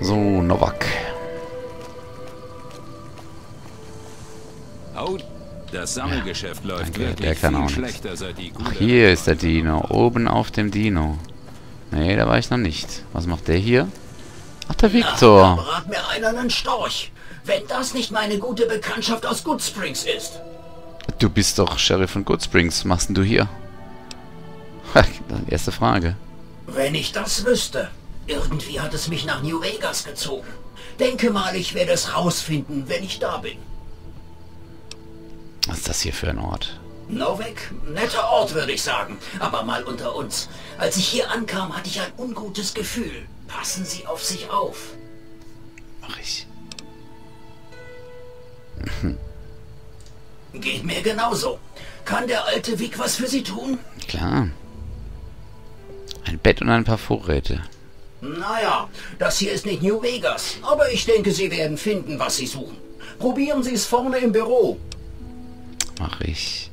So, Novac. Das Sammelgeschäft läuft wirklich viel schlechter, seit die Ach, hier ist der Dino. Oben auf dem Dino. Nee, da war ich noch nicht. Was macht der hier? Ach, der Viktor. Rat mir einer einen Storch. Wenn das nicht meine gute Bekanntschaft aus Goodsprings ist. Du bist doch Sheriff von Goodsprings. Was machst denn du hier? Erste Frage. Wenn ich das wüsste. Irgendwie hat es mich nach New Vegas gezogen. Denke mal, ich werde es rausfinden, wenn ich da bin. Was ist das hier für ein Ort? Novac? Netter Ort, würde ich sagen. Aber mal unter uns. Als ich hier ankam, hatte ich ein ungutes Gefühl. Passen Sie auf sich auf. Mach ich. Geht mir genauso. Kann der alte Vic was für Sie tun? Klar. Ein Bett und ein paar Vorräte. Naja, das hier ist nicht New Vegas. Aber ich denke, Sie werden finden, was Sie suchen. Probieren Sie es vorne im Büro. Mach ich.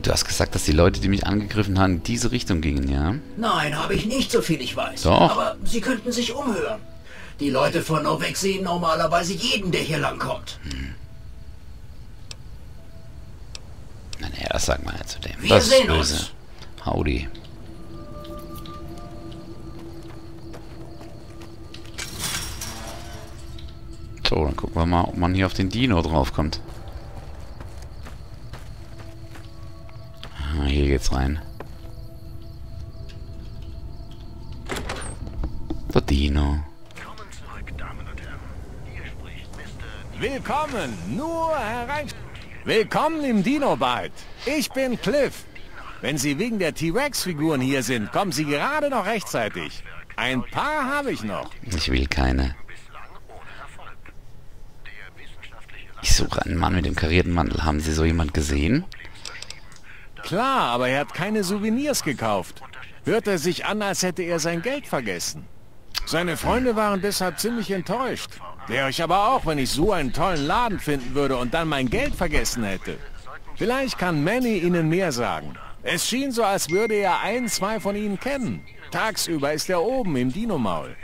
Du hast gesagt, dass die Leute, die mich angegriffen haben, in diese Richtung gingen, ja? Nein, habe ich nicht, so viel ich weiß. Doch. Aber sie könnten sich umhören. Die Leute von Novac sehen normalerweise jeden, der hier langkommt. Hm. Na naja, das sagt man ja zu dem. Wir sehen uns. Howdy. So, dann gucken wir mal, ob man hier auf den Dino draufkommt. Ah, hier geht's rein. Der Dino. Willkommen zurück, Damen und Herren. Hier spricht Mr. Dino. Willkommen, nur herein. Willkommen im Dino-Bite. Ich bin Cliff. Wenn Sie wegen der T-Rex-Figuren hier sind, kommen Sie gerade noch rechtzeitig. Ein paar habe ich noch. Ich will keine. Ich suche einen Mann mit dem karierten Mantel. Haben Sie so jemand gesehen? Klar, aber er hat keine Souvenirs gekauft. Hört er sich an, als hätte er sein Geld vergessen. Seine Freunde waren deshalb ziemlich enttäuscht. Wäre ich aber auch, wenn ich so einen tollen Laden finden würde und dann mein Geld vergessen hätte. Vielleicht kann Manny Ihnen mehr sagen. Es schien so, als würde er ein, zwei von Ihnen kennen. Tagsüber ist er oben im Dino-Maul.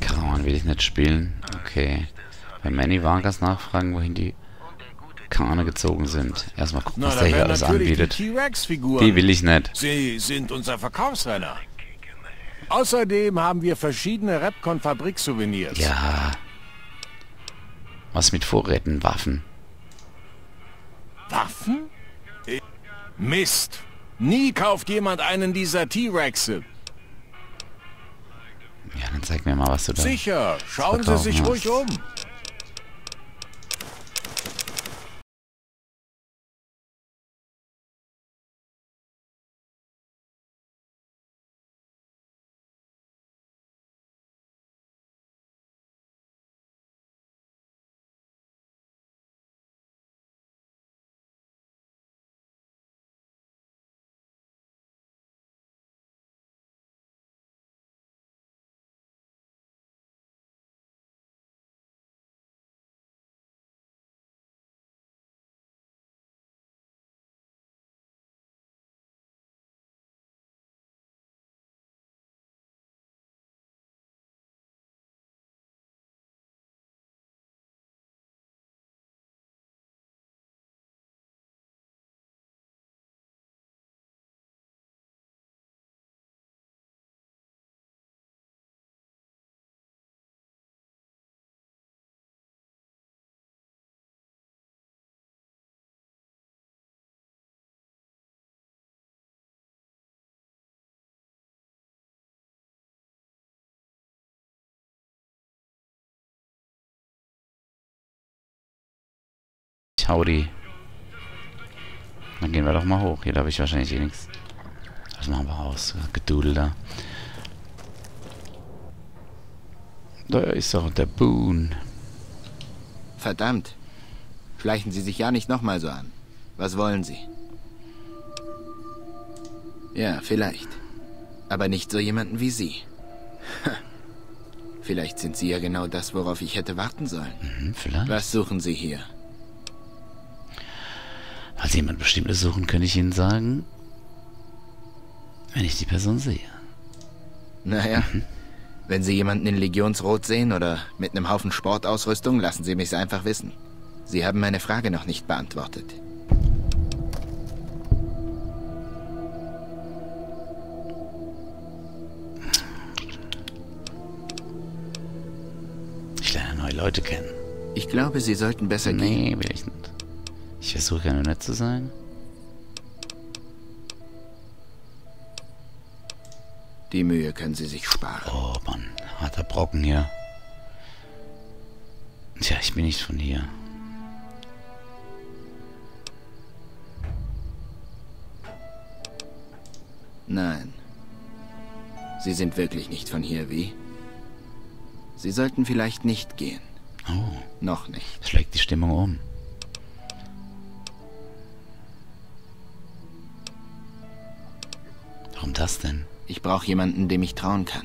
Karan will ich nicht spielen. Okay. Bei Manny Vargas nachfragen, wohin die Kahne gezogen sind. Erstmal gucken, was der hier alles anbietet. Die will ich nicht. Sie sind unser Verkaufsrenner. Außerdem haben wir verschiedene Repcon-Fabrik-Souvenirs. Ja. Was mit Vorräten? Waffen? Waffen? Mist. Nie kauft jemand einen dieser T-Rexe. Ja, dann zeig mir mal, was du da verkaufen hast. Sicher. Schauen Sie sich ruhig um. Howdy. Dann gehen wir doch mal hoch. Hier darf ich wahrscheinlich eh nichts. Das machen wir aus. Gedudel da. Da ist doch der Boone. Verdammt. Schleichen Sie sich ja nicht nochmal so an. Was wollen Sie? Ja, vielleicht. Aber nicht so jemanden wie Sie. Vielleicht sind Sie ja genau das, worauf ich hätte warten sollen. Mhm, vielleicht. Was suchen Sie hier? Falls jemand Bestimmtes suchen, könnte ich Ihnen sagen, Wenn ich die Person sehe. Naja, wenn Sie jemanden in Legionsrot sehen oder mit einem Haufen Sportausrüstung, lassen Sie mich's einfach wissen. Sie haben meine Frage noch nicht beantwortet. Ich lerne neue Leute kennen. Ich glaube, Sie sollten besser gehen. Nee, will ich nicht. Ich versuche ja nur nett zu sein. Die Mühe können Sie sich sparen. Oh Mann, harter Brocken hier. Tja, ich bin nicht von hier. Nein. Sie sind wirklich nicht von hier, wie? Sie sollten vielleicht nicht gehen. Oh. Noch nicht. Das schlägt die Stimmung um. Warum das denn? Ich brauche jemanden, dem ich trauen kann.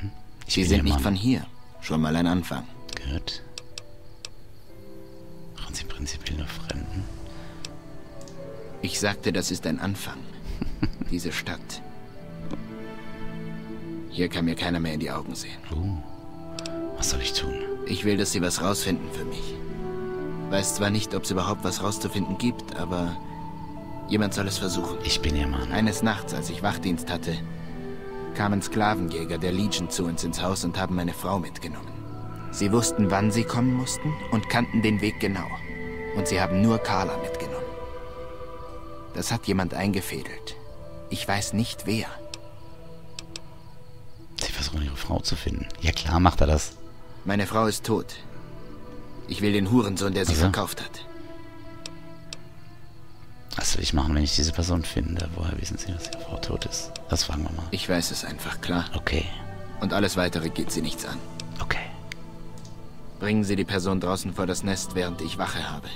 Mhm. Sie sind nicht von hier. Schon mal ein Anfang. Gut. Machen Sie prinzipiell nur Fremden? Ich sagte, das ist ein Anfang. Diese Stadt. Hier kann mir keiner mehr in die Augen sehen. Was soll ich tun? Ich will, dass Sie was rausfinden für mich. Weiß zwar nicht, ob es überhaupt was rauszufinden gibt, aber jemand soll es versuchen. Ich bin Ihr Mann. Eines Nachts, als ich Wachdienst hatte, kamen Sklavenjäger der Legion zu uns ins Haus und haben meine Frau mitgenommen. Sie wussten, wann sie kommen mussten und kannten den Weg genau. Und sie haben nur Carla mitgenommen. Das hat jemand eingefädelt. Ich weiß nicht, wer. Sie versuchen, Ihre Frau zu finden. Ja klar macht er das. Meine Frau ist tot. Ich will den Hurensohn, der sie verkauft hat. Was will ich machen, wenn ich diese Person finde? Woher wissen Sie, dass Ihre Frau tot ist? Das fragen wir mal. Ich weiß es einfach, klar. Okay. Und alles Weitere geht Sie nichts an. Okay. Bringen Sie die Person draußen vor das Nest, während ich Wache habe.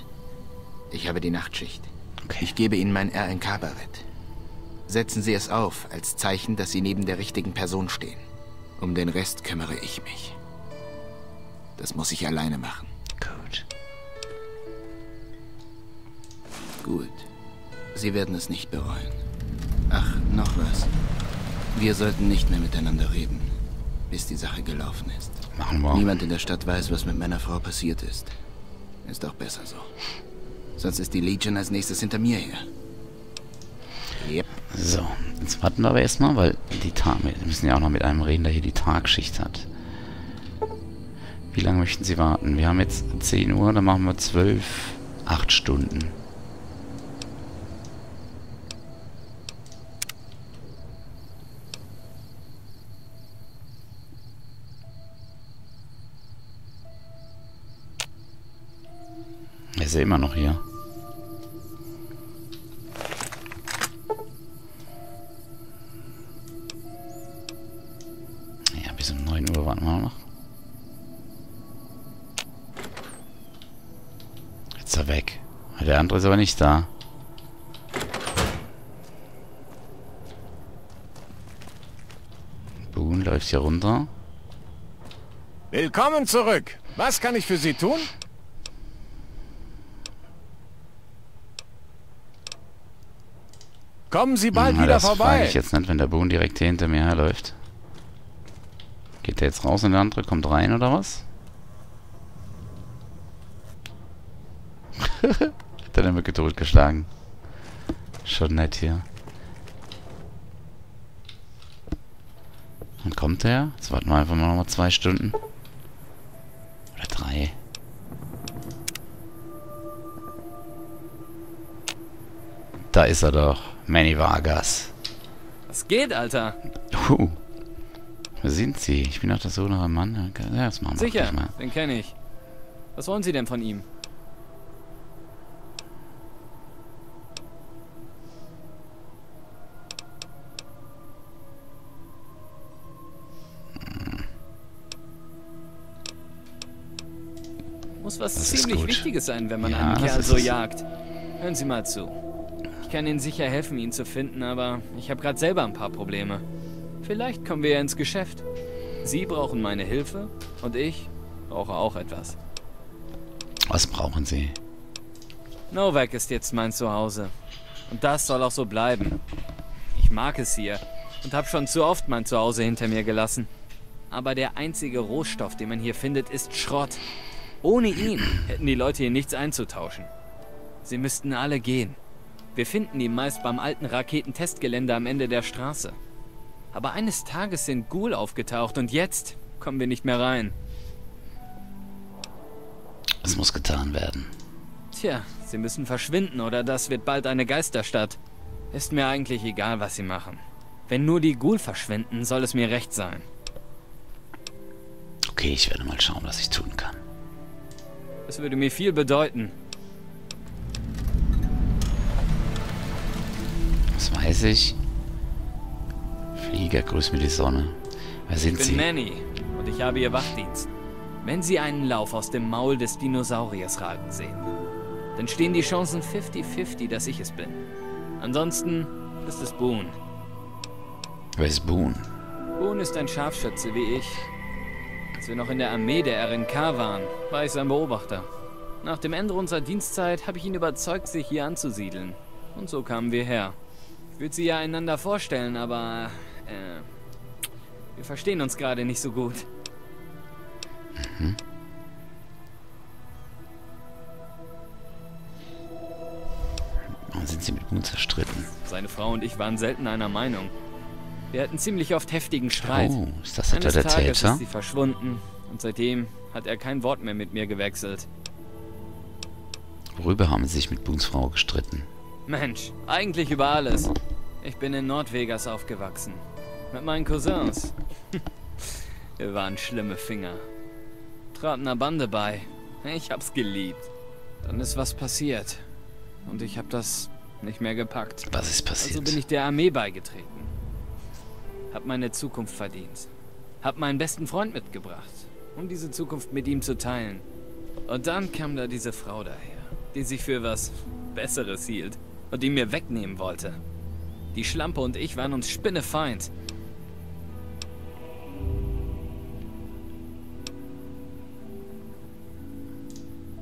Ich habe die Nachtschicht. Okay. Ich gebe Ihnen mein RNK-Barett. Setzen Sie es auf, als Zeichen, dass Sie neben der richtigen Person stehen. Um den Rest kümmere ich mich. Das muss ich alleine machen. Gut. Gut. Sie werden es nicht bereuen. Ach, noch was. Wir sollten nicht mehr miteinander reden, bis die Sache gelaufen ist. Machen wir. Niemand in der Stadt weiß, was mit meiner Frau passiert ist. Ist auch besser so. Sonst ist die Legion als nächstes hinter mir her. Yep. So, jetzt warten wir aber erstmal, weil die wir müssen ja auch noch mit einem reden, der hier die Tagschicht hat. Wie lange möchten Sie warten? Wir haben jetzt 10 Uhr, dann machen wir 12, 8 Stunden. Er ist ja immer noch hier. Ja, bis um 9 Uhr warten wir noch. Jetzt ist er weg. Der andere ist aber nicht da. Boone läuft hier runter. Willkommen zurück. Was kann ich für Sie tun? Kommen Sie bald wieder das vorbei. Das frage ich jetzt nicht, wenn der Boone direkt hier hinter mir herläuft. Geht der jetzt raus und der andere kommt rein, oder was? Hat er den Mücke totgeschlagen. Schon nett hier. Dann kommt der. Jetzt warten wir einfach mal nochmal 2 Stunden. Oder 3. Da ist er doch. Manny Vargas. Was geht, Alter? Wer sind Sie? Ich bin doch der Sohn nach einem Mann. Ja, das machen wir sicher, mal. Den kenne ich. Was wollen Sie denn von ihm? Muss was ziemlich Wichtiges sein, wenn man einen Kerl so jagt. Hören Sie mal zu. Ich kann Ihnen sicher helfen, ihn zu finden, aber ich habe gerade selber ein paar Probleme. Vielleicht kommen wir ja ins Geschäft. Sie brauchen meine Hilfe und ich brauche auch etwas. Was brauchen Sie? Novac ist jetzt mein Zuhause. Und das soll auch so bleiben. Ich mag es hier. und habe schon zu oft mein Zuhause hinter mir gelassen. Aber der einzige Rohstoff, den man hier findet, ist Schrott. Ohne ihn hätten die Leute hier nichts einzutauschen. Sie müssten alle gehen. Wir finden ihn meist beim alten Raketentestgelände am Ende der Straße. Aber eines Tages sind Ghoul aufgetaucht und jetzt kommen wir nicht mehr rein. Es muss getan werden. Tja, sie müssen verschwinden oder das wird bald eine Geisterstadt. Ist mir eigentlich egal, was sie machen. Wenn nur die Ghoul verschwinden, soll es mir recht sein. Okay, ich werde mal schauen, was ich tun kann. Das würde mir viel bedeuten. Das weiß ich. Flieger, grüß mir die Sonne. Wer sind Sie? Ich bin Manny und ich habe Ihr Wachdienst. Wenn Sie einen Lauf aus dem Maul des Dinosauriers ragen sehen, dann stehen die Chancen 50-50, dass ich es bin. Ansonsten ist es Boone. Wer ist Boone? Boone ist ein Scharfschütze wie ich. Als wir noch in der Armee der RNK waren, war ich sein Beobachter. Nach dem Ende unserer Dienstzeit habe ich ihn überzeugt, sich hier anzusiedeln. Und so kamen wir her. Ich würde Sie ja einander vorstellen, aber wir verstehen uns gerade nicht so gut. Mhm. Warum sind Sie mit Boone zerstritten? Seine Frau und ich waren selten einer Meinung. Wir hatten ziemlich oft heftigen Streit. Oh, ist das etwa der Täter? Eines Tages ist sie verschwunden und seitdem hat er kein Wort mehr mit mir gewechselt. Worüber haben Sie sich mit Boones Frau gestritten? Mensch, eigentlich über alles. Ich bin in New Vegas aufgewachsen. Mit meinen Cousins. Wir waren schlimme Finger. Traten einer Bande bei. Ich hab's geliebt. Dann ist was passiert. Und ich hab das nicht mehr gepackt. Was ist passiert? Also bin ich der Armee beigetreten. Hab meine Zukunft verdient. Hab meinen besten Freund mitgebracht, um diese Zukunft mit ihm zu teilen. Und dann kam da diese Frau daher, die sich für was Besseres hielt und die mir wegnehmen wollte. Die Schlampe und ich waren uns spinnefeind.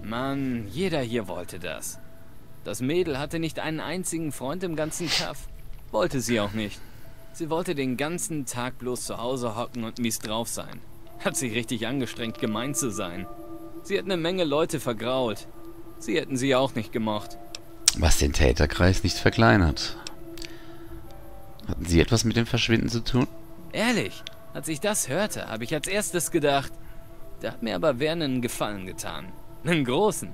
Mann, jeder hier wollte das. Das Mädel hatte nicht einen einzigen Freund im ganzen Kaff. Wollte sie auch nicht. Sie wollte den ganzen Tag bloß zu Hause hocken und mies drauf sein. Hat sich richtig angestrengt, gemein zu sein. Sie hat eine Menge Leute vergrault. Sie hätten sie auch nicht gemocht. Was den Täterkreis nicht verkleinert. Hatten Sie etwas mit dem Verschwinden zu tun? Ehrlich, als ich das hörte, habe ich als erstes gedacht, da hat mir aber wer einen Gefallen getan. Einen großen.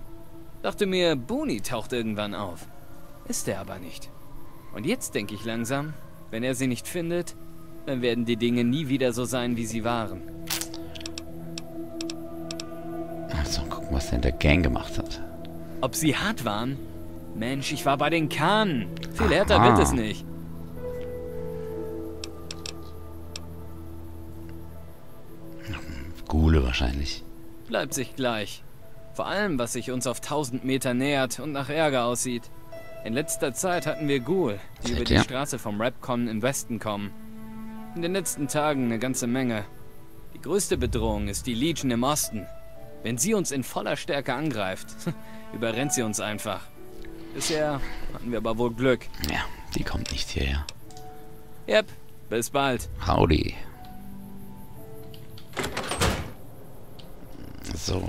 Dachte mir, Boone taucht irgendwann auf. Ist er aber nicht. Und jetzt denke ich langsam, wenn er sie nicht findet, dann werden die Dinge nie wieder so sein, wie sie waren. Also, gucken, was denn der Gang gemacht hat. Ob sie hart waren? Mensch, ich war bei den Kahnen. Viel härter wird es nicht. Ghoule wahrscheinlich. Bleibt sich gleich. Vor allem, was sich uns auf 1000 Meter nähert und nach Ärger aussieht. In letzter Zeit hatten wir Ghoul, die über die Straße vom Repcon im Westen kommen. In den letzten Tagen eine ganze Menge. Die größte Bedrohung ist die Legion im Osten. Wenn sie uns in voller Stärke angreift, überrennt sie uns einfach. Bisher hatten wir aber wohl Glück. Ja, die kommt nicht hierher. Yep, bis bald. Howdy. So.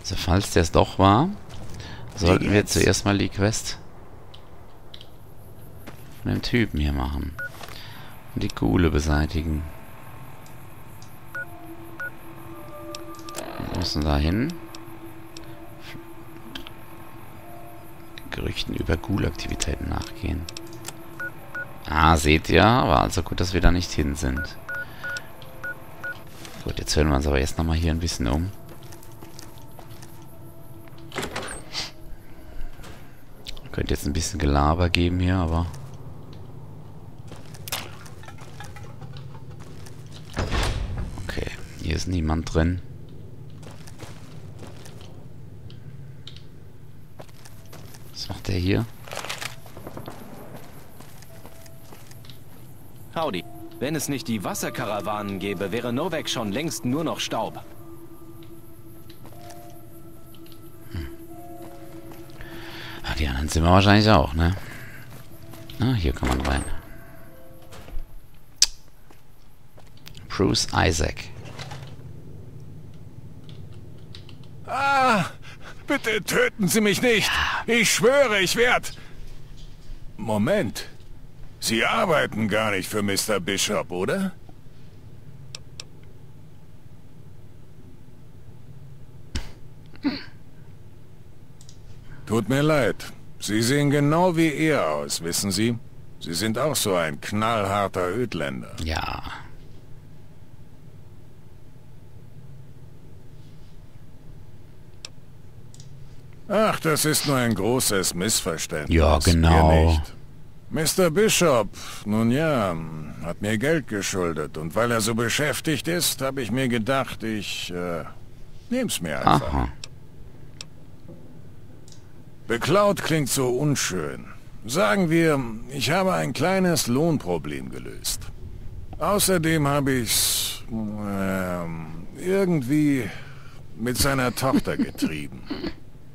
Also falls der es doch war, sollten wir zuerst mal die Quest von dem Typen hier machen. Und die Ghoule beseitigen. Wir müssen da hin. Gerüchten über Ghoul-Aktivitäten nachgehen. Ah, seht ihr? War also gut, dass wir da nicht hin sind. Gut, jetzt hören wir uns aber erst nochmal hier ein bisschen um. Könnte jetzt ein bisschen Gelaber geben hier, aber... Okay, hier ist niemand drin. Was macht der hier? Howdy. Wenn es nicht die Wasserkarawanen gäbe, wäre Novac schon längst nur noch Staub. Die anderen sind wir wahrscheinlich auch, ne? Ah, hier kann man rein. Bruce Isaac. Ah, bitte töten Sie mich nicht. Ja. Ich schwöre, ich werde... Moment. Sie arbeiten gar nicht für Mr. Bishop, oder? Tut mir leid. Sie sehen genau wie er aus, wissen Sie? Sie sind auch so ein knallharter Ödländer. Ja. Ach, das ist nur ein großes Missverständnis. Ja, genau. Mr. Bishop, nun ja, hat mir Geld geschuldet. Und weil er so beschäftigt ist, habe ich mir gedacht, ich nehm's mir einfach. Aha. Beklaut klingt so unschön. Sagen wir, ich habe ein kleines Lohnproblem gelöst. Außerdem habe ich's irgendwie mit seiner Tochter getrieben.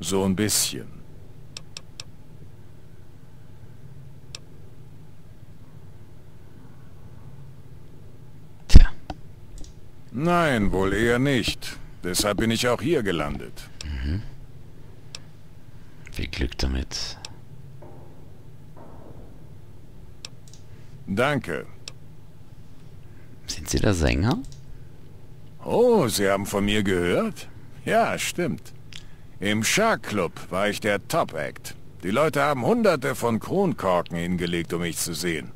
So ein bisschen. Tja. Nein, wohl eher nicht. Deshalb bin ich auch hier gelandet. Mhm. Viel Glück damit. Danke. Sind Sie der Sänger? Oh, Sie haben von mir gehört? Ja, stimmt. Im Shark Club war ich der Top-Act. Die Leute haben hunderte von Kronkorken hingelegt, um mich zu sehen.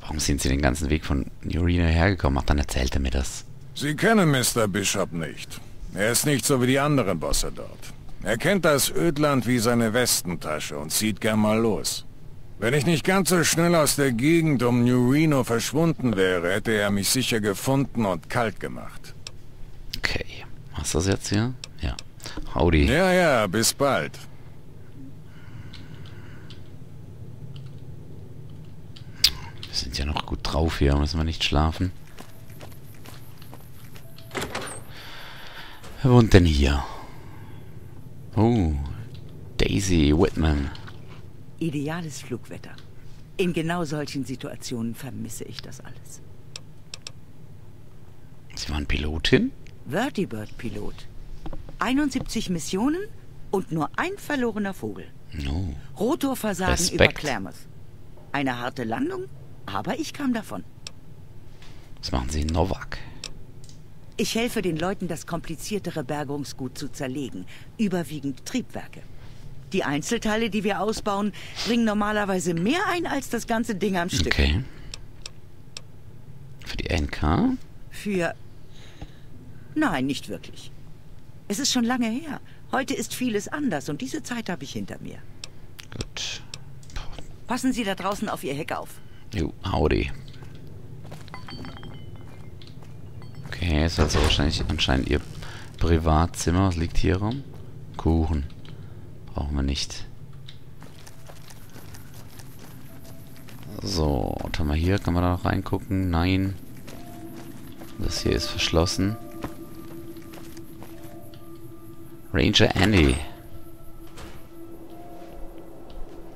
Warum sind Sie den ganzen Weg von New Reno hergekommen? Ach, dann erzählt er mir das. Sie kennen Mr. Bishop nicht. Er ist nicht so wie die anderen Bosse dort. Er kennt das Ödland wie seine Westentasche und zieht gern mal los. Wenn ich nicht ganz so schnell aus der Gegend um New Reno verschwunden wäre, hätte er mich sicher gefunden und kalt gemacht. Okay. Hast du das jetzt hier? Ja. Howdy. Ja, ja, bis bald. Wir sind ja noch gut drauf hier, müssen wir nicht schlafen. Wer wohnt denn hier? Oh, Daisy Whitman. Ideales Flugwetter. In genau solchen Situationen vermisse ich das alles. Sie waren Pilotin? Vertibird-Pilot. 71 Missionen und nur ein verlorener Vogel. No. Rotorversagen Respekt. Über Klamath. Eine harte Landung, aber ich kam davon. Was machen Sie in Novac? Ich helfe den Leuten, das kompliziertere Bergungsgut zu zerlegen. Überwiegend Triebwerke. Die Einzelteile, die wir ausbauen, bringen normalerweise mehr ein als das ganze Ding am Stück. Okay. Für die RNK? Für... Nein, nicht wirklich. Es ist schon lange her. Heute ist vieles anders und diese Zeit habe ich hinter mir. Gut. Passen Sie da draußen auf Ihr Heck auf. Jo, howdy. Okay, ist also wahrscheinlich anscheinend Ihr Privatzimmer. Was liegt hier rum? Kuchen. Brauchen wir nicht. So, was haben wir hier? Kann man da noch reingucken? Nein. Das hier ist verschlossen. Ranger Andy.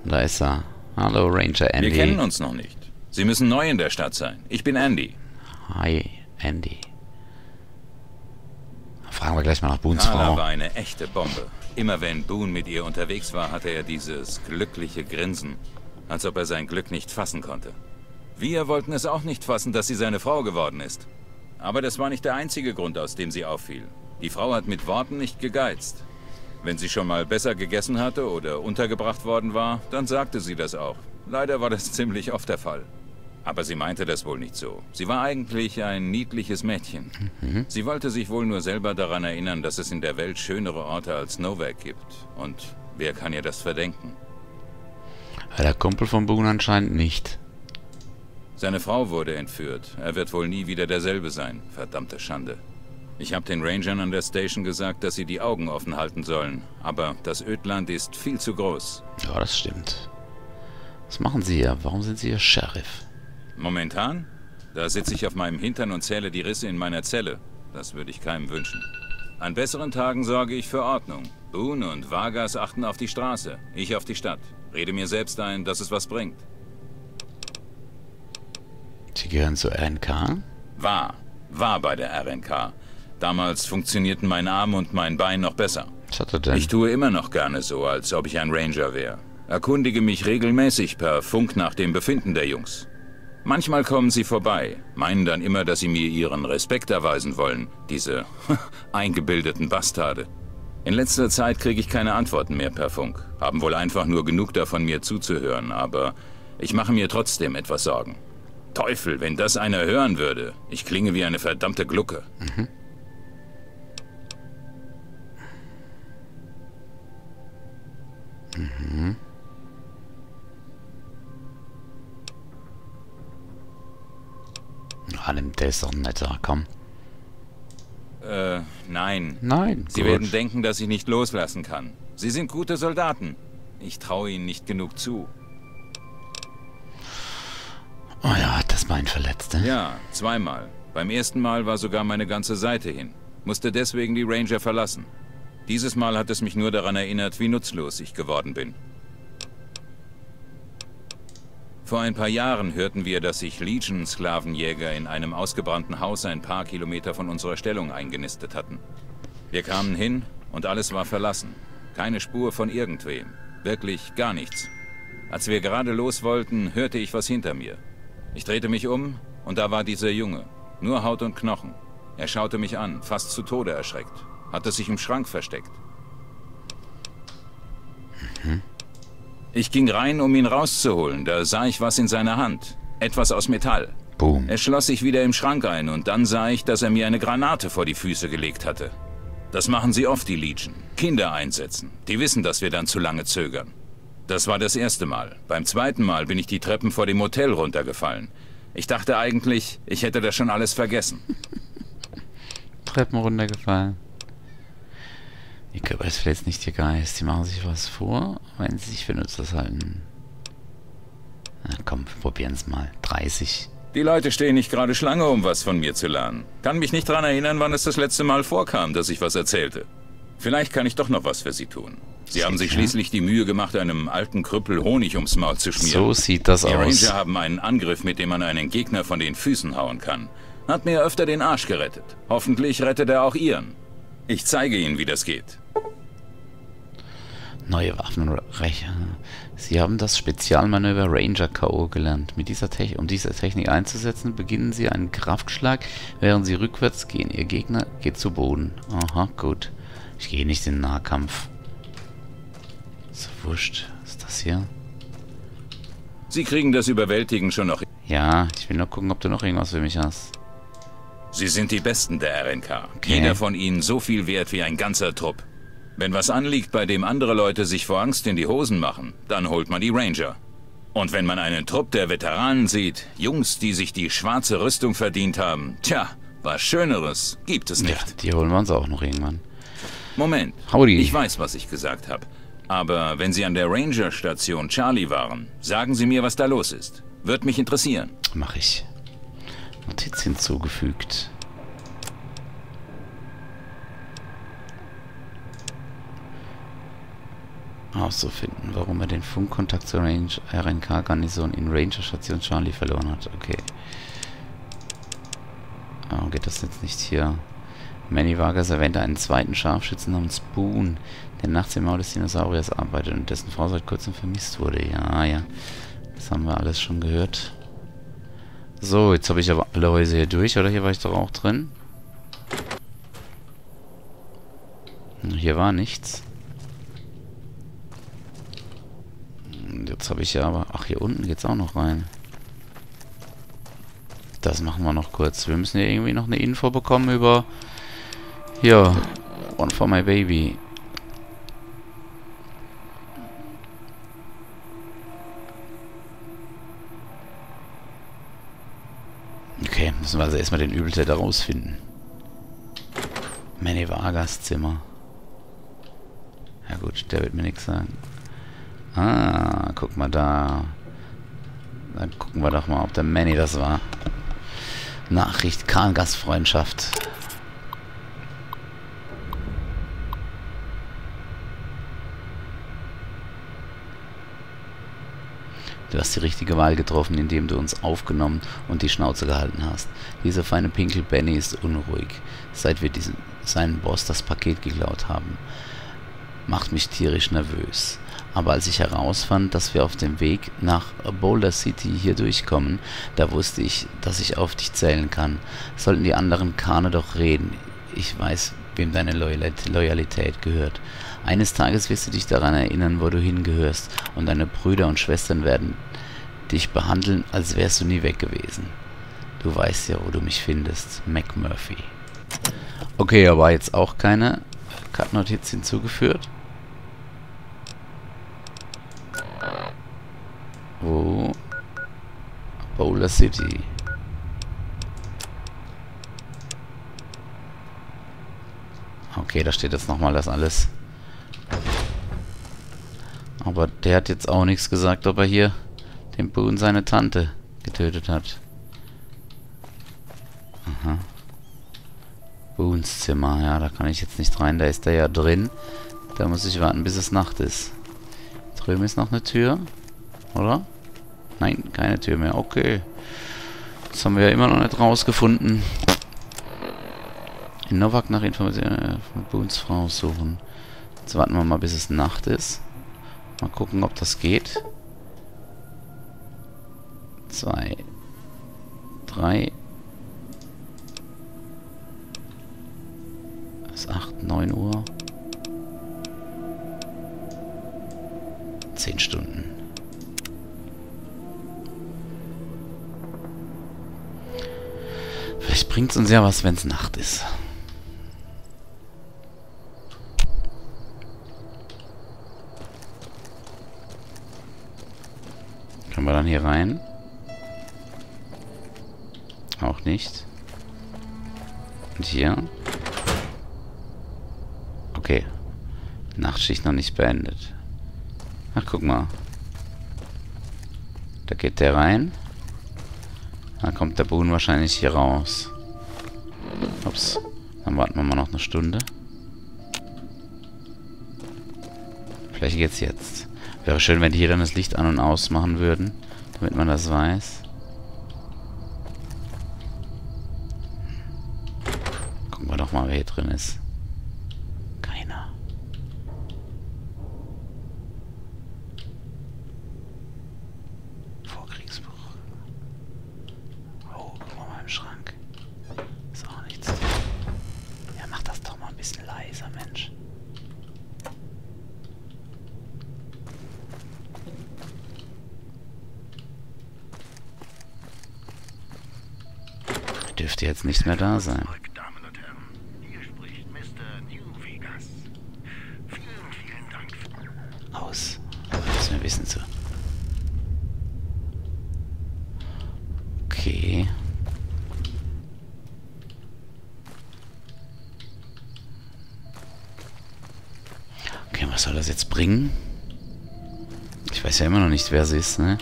Da ist er. Hallo Ranger Andy. Wir kennen uns noch nicht. Sie müssen neu in der Stadt sein. Ich bin Andy. Hi Andy. Fragen wir gleich mal nach Boones Frau. Carla war eine echte Bombe. Immer wenn Boone mit ihr unterwegs war, hatte er dieses glückliche Grinsen. Als ob er sein Glück nicht fassen konnte. Wir wollten es auch nicht fassen, dass sie seine Frau geworden ist. Aber das war nicht der einzige Grund, aus dem sie auffiel. Die Frau hat mit Worten nicht gegeizt. Wenn sie schon mal besser gegessen hatte oder untergebracht worden war, dann sagte sie das auch. Leider war das ziemlich oft der Fall. Aber sie meinte das wohl nicht so. Sie war eigentlich ein niedliches Mädchen. Mhm. Sie wollte sich wohl nur selber daran erinnern, dass es in der Welt schönere Orte als Novac gibt. Und wer kann ihr das verdenken? Der Kumpel von Boone anscheinend nicht. Seine Frau wurde entführt. Er wird wohl nie wieder derselbe sein. Verdammte Schande. Ich habe den Rangern an der Station gesagt, dass sie die Augen offen halten sollen. Aber das Ödland ist viel zu groß. Ja, das stimmt. Was machen Sie hier? Warum sind Sie hier Sheriff? Momentan? Da sitze ich auf meinem Hintern und zähle die Risse in meiner Zelle. Das würde ich keinem wünschen. An besseren Tagen sorge ich für Ordnung. Boone und Vargas achten auf die Straße. Ich auf die Stadt. Rede mir selbst ein, dass es was bringt. Die gehören zur RNK? War bei der RNK. Damals funktionierten mein Arm und mein Bein noch besser. Was hat er denn? Ich tue immer noch gerne so, als ob ich ein Ranger wäre. Erkundige mich regelmäßig per Funk nach dem Befinden der Jungs. Manchmal kommen sie vorbei, meinen dann immer, dass sie mir ihren Respekt erweisen wollen, diese eingebildeten Bastarde. In letzter Zeit kriege ich keine Antworten mehr per Funk. Haben wohl einfach nur genug davon, mir zuzuhören, aber ich mache mir trotzdem etwas Sorgen. Teufel, wenn das einer hören würde. Ich klinge wie eine verdammte Glucke. Mhm. Mhm. Ah, der ist doch netter, komm. Nein. Nein, Sie werden denken, dass ich nicht loslassen kann. Sie sind gute Soldaten. Ich traue ihnen nicht genug zu. Oh ja, hat das Bein verletzt, ne? Ja, zweimal. Beim ersten Mal war sogar meine ganze Seite hin. Musste deswegen die Ranger verlassen. Dieses Mal hat es mich nur daran erinnert, wie nutzlos ich geworden bin. Vor ein paar Jahren hörten wir, dass sich Legion-Sklavenjäger in einem ausgebrannten Haus ein paar Kilometer von unserer Stellung eingenistet hatten. Wir kamen hin und alles war verlassen. Keine Spur von irgendwem. Wirklich gar nichts. Als wir gerade los wollten, hörte ich was hinter mir. Ich drehte mich um und da war dieser Junge. Nur Haut und Knochen. Er schaute mich an, fast zu Tode erschreckt. Hatte sich im Schrank versteckt. Mhm. Ich ging rein, um ihn rauszuholen. Da sah ich was in seiner Hand. Etwas aus Metall. Boom. Er schloss sich wieder im Schrank ein und dann sah ich, dass er mir eine Granate vor die Füße gelegt hatte. Das machen sie oft, die Legion. Kinder einsetzen. Die wissen, dass wir dann zu lange zögern. Das war das erste Mal. Beim zweiten Mal bin ich die Treppen vor dem Hotel runtergefallen. Ich dachte eigentlich, ich hätte das schon alles vergessen. Treppen runtergefallen. Ihr Körper ist vielleicht nicht ihr Geist. Die machen sich was vor, wenn sie sich für nutzlos halten. Na komm, wir probieren es mal. 30. Die Leute stehen nicht gerade Schlange, um was von mir zu lernen. Kann mich nicht daran erinnern, wann es das letzte Mal vorkam, dass ich was erzählte. Vielleicht kann ich doch noch was für sie tun. Sie haben sich schließlich die Mühe gemacht, einem alten Krüppel Honig ums Maul zu schmieren. So sieht das aus. Die Ranger haben einen Angriff, mit dem man einen Gegner von den Füßen hauen kann. Hat mir öfter den Arsch gerettet. Hoffentlich rettet er auch ihren. Ich zeige Ihnen, wie das geht. Neue Waffen und Rächer. Sie haben das Spezialmanöver Ranger K.O. gelernt. Um diese Technik einzusetzen, beginnen Sie einen Kraftschlag, während Sie rückwärts gehen. Ihr Gegner geht zu Boden. Aha, gut. Ich gehe nicht in den Nahkampf. So wurscht. Was ist das hier? Sie kriegen das Überwältigen schon noch. Ja, ich will nur gucken, ob du noch irgendwas für mich hast. Sie sind die Besten der RNK. Okay. Jeder von Ihnen so viel wert wie ein ganzer Trupp. Wenn was anliegt, bei dem andere Leute sich vor Angst in die Hosen machen, dann holt man die Ranger. Und wenn man einen Trupp der Veteranen sieht, Jungs, die sich die schwarze Rüstung verdient haben, tja, was Schöneres gibt es nicht. Ja, die holen wir uns auch noch irgendwann. Moment, howdy. Ich weiß, was ich gesagt habe. Aber wenn Sie an der Ranger-Station Charlie waren, sagen Sie mir, was da los ist. Wird mich interessieren. Mach ich. Notiz hinzugefügt. Auszufinden, warum er den Funkkontakt zur RNK-Garnison in Ranger-Station Charlie verloren hat. Okay. Warum geht das jetzt nicht hier? Manny Vargas erwähnte einen zweiten Scharfschützen namens Boone, der nachts im Maul des Dinosauriers arbeitet und dessen Frau seit kurzem vermisst wurde. Ja, ja. Das haben wir alles schon gehört. So, jetzt habe ich aber alle Häuser hier durch, oder? Hier war ich doch auch drin. Hier war nichts. Jetzt habe ich ja aber... Ach, hier unten geht's auch noch rein. Das machen wir noch kurz. Wir müssen ja irgendwie noch eine Info bekommen über... Ja, One for my baby. Okay, müssen wir also erstmal den Übeltäter rausfinden. Manny Vargas Zimmer. Ja gut, der wird mir nichts sagen. Ah, guck mal da. Dann gucken wir doch mal, ob der Manny das war. Nachricht, Karl-Gastfreundschaft. Du hast die richtige Wahl getroffen, indem du uns aufgenommen und die Schnauze gehalten hast. Dieser feine Pinkel Benny ist unruhig, seit wir seinen Boss das Paket geklaut haben. Macht mich tierisch nervös. Aber als ich herausfand, dass wir auf dem Weg nach Boulder City hier durchkommen, da wusste ich, dass ich auf dich zählen kann. Sollten die anderen Kane doch reden. Ich weiß, wem deine Loyalität gehört. Eines Tages wirst du dich daran erinnern, wo du hingehörst, und deine Brüder und Schwestern werden dich behandeln, als wärst du nie weg gewesen. Du weißt ja, wo du mich findest, McMurphy. Okay, aber jetzt auch keine Kartnotiz hinzugeführt. Wo? Boulder City. Okay, da steht jetzt nochmal das alles. Aber der hat jetzt auch nichts gesagt, ob er hier den Boone seine Tante getötet hat. Aha. Boones Zimmer, ja, da kann ich jetzt nicht rein, da ist er ja drin. Da muss ich warten, bis es Nacht ist. Drüben ist noch eine Tür, oder? Nein, keine Tür mehr, okay. Das haben wir ja immer noch nicht rausgefunden. In Novac nach Informationen von Boones Frau suchen. Jetzt warten wir mal, bis es Nacht ist. Mal gucken, ob das geht. 2, 3... 8, 9 Uhr. 10 Stunden. Vielleicht bringt es uns ja was, wenn es Nacht ist. Können wir dann hier rein? Auch nicht. Und hier? Okay. Nachtschicht noch nicht beendet. Ach, guck mal. Da geht der rein. Dann kommt der Boone wahrscheinlich hier raus. Ups. Dann warten wir mal noch eine Stunde. Vielleicht geht's jetzt. Wäre schön, wenn die hier dann das Licht an- und ausmachen würden, damit man das weiß. Gucken wir doch mal, wer hier drin ist. Dürfte jetzt nicht mehr da sein. Damen und Herren, hier spricht Mr. New Vegas. Vielen Dank. Aus. Das müssen wir wissen so. Okay. Okay, was soll das jetzt bringen? Ich weiß ja immer noch nicht, wer sie ist, ne?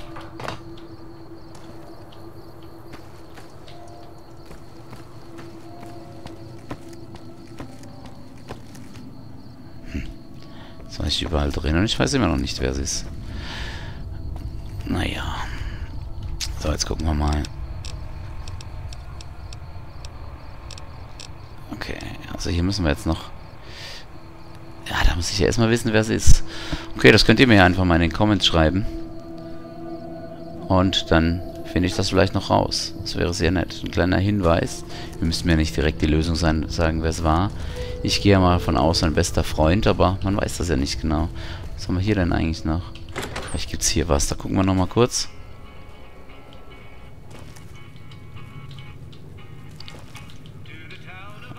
Überall drin und ich weiß immer noch nicht, wer sie ist. Naja. So, jetzt gucken wir mal. Okay, also hier müssen wir jetzt noch... Ja, da muss ich ja erstmal wissen, wer sie ist. Okay, das könnt ihr mir ja einfach mal in den Comments schreiben. Und dann finde ich das vielleicht noch raus. Das wäre sehr nett. Ein kleiner Hinweis. Wir müssen ja nicht direkt die Lösung sagen, wer es war. Ich gehe ja mal davon aus, mein bester Freund, aber man weiß das ja nicht genau. Was haben wir hier denn eigentlich noch? Vielleicht gibt es hier was. Da gucken wir nochmal kurz.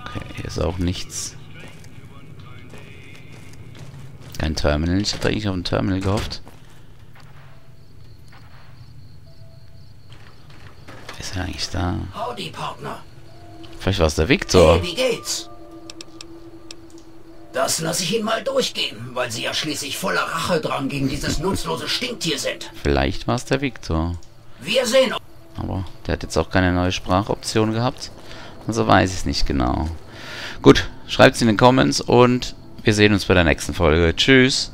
Okay, hier ist auch nichts. Kein Terminal. Ich hatte eigentlich auf ein Terminal gehofft. Ist er eigentlich da? Howdy, Partner. Vielleicht war es der Viktor. Hey, wie geht's? Das lasse ich Ihnen mal durchgehen, weil Sie ja schließlich voller Rache dran gegen dieses nutzlose Stinktier sind. Vielleicht war es der Viktor. Wir sehen uns. Aber der hat jetzt auch keine neue Sprachoption gehabt. Also weiß ich es nicht genau. Gut, schreibt es in den Comments und wir sehen uns bei der nächsten Folge. Tschüss.